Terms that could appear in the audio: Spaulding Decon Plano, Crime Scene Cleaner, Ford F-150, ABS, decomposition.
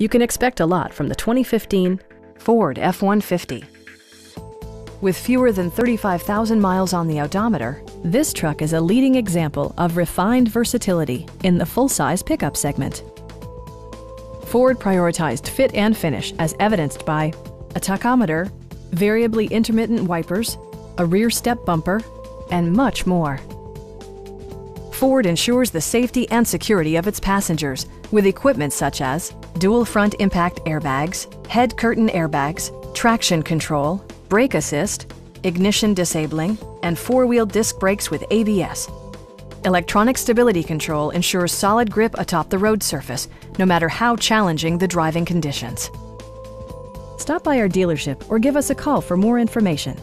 You can expect a lot from the 2015 Ford F-150. With fewer than 35,000 miles on the odometer, this truck is a leading example of refined versatility in the full-size pickup segment. Ford prioritized fit and finish as evidenced by a tachometer, variably intermittent wipers, a rear step bumper, and much more. Ford ensures the safety and security of its passengers with equipment such as dual front impact airbags, head curtain airbags, traction control, brake assist, ignition disabling, and four-wheel disc brakes with ABS. Electronic stability control ensures solid grip atop the road surface, no matter how challenging the driving conditions. Stop by our dealership or give us a call for more information.